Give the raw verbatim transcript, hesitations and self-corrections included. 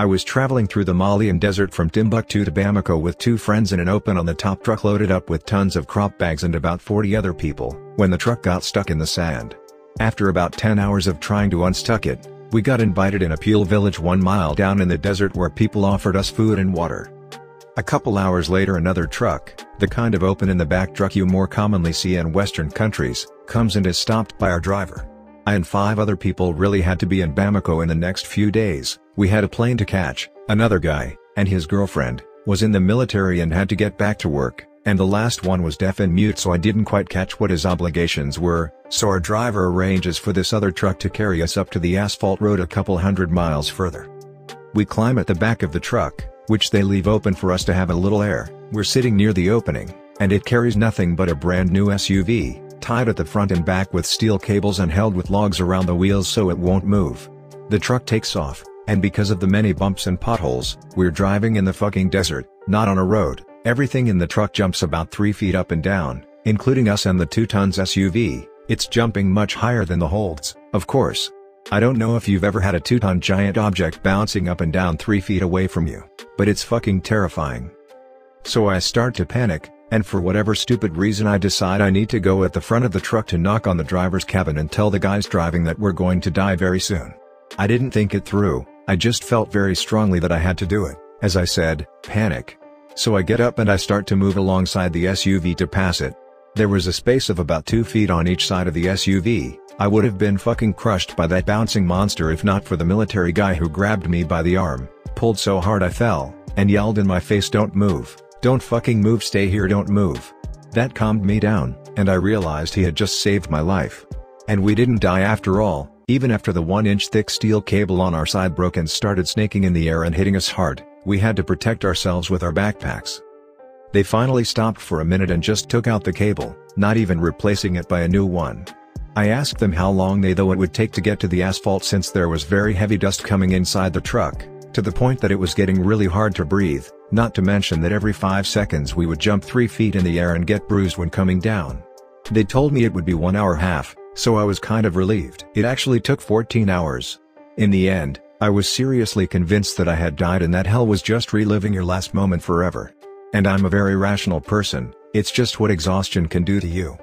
I was traveling through the Malian desert from Timbuktu to Bamako with two friends in an open on the top truck loaded up with tons of crop bags and about forty other people, when the truck got stuck in the sand. After about ten hours of trying to unstuck it, we got invited in a Peel village one mile down in the desert where people offered us food and water. A couple hours later another truck, the kind of open in the back truck you more commonly see in Western countries, comes and is stopped by our driver. I and five other people really had to be in Bamako in the next few days. We had a plane to catch, another guy, and his girlfriend, was in the military and had to get back to work, and the last one was deaf and mute so I didn't quite catch what his obligations were, so our driver arranges for this other truck to carry us up to the asphalt road a couple hundred miles further. We climb at the back of the truck, which they leave open for us to have a little air. We're sitting near the opening, and it carries nothing but a brand new S U V, tied at the front and back with steel cables and held with logs around the wheels so it won't move. The truck takes off, and because of the many bumps and potholes, we're driving in the fucking desert, not on a road. Everything in the truck jumps about three feet up and down, including us and the two tons S U V. It's jumping much higher than the holds, of course. I don't know if you've ever had a two ton giant object bouncing up and down three feet away from you, but it's fucking terrifying. So I start to panic, and for whatever stupid reason I decide I need to go at the front of the truck to knock on the driver's cabin and tell the guys driving that we're going to die very soon. I didn't think it through, I just felt very strongly that I had to do it, as I said, panic. So I get up and I start to move alongside the S U V to pass it. There was a space of about two feet on each side of the S U V. I would have been fucking crushed by that bouncing monster if not for the military guy who grabbed me by the arm, pulled so hard I fell, and yelled in my face, "Don't move. Don't fucking move, stay here, don't move." That calmed me down, and I realized he had just saved my life. And we didn't die after all, even after the one inch thick steel cable on our side broke and started snaking in the air and hitting us hard, we had to protect ourselves with our backpacks. They finally stopped for a minute and just took out the cable, not even replacing it by a new one. I asked them how long they thought it would take to get to the asphalt since there was very heavy dust coming inside the truck, to the point that it was getting really hard to breathe, not to mention that every five seconds we would jump three feet in the air and get bruised when coming down. They told me it would be one hour and a half, so I was kind of relieved. It actually took fourteen hours. In the end, I was seriously convinced that I had died and that hell was just reliving your last moment forever. And I'm a very rational person, it's just what exhaustion can do to you.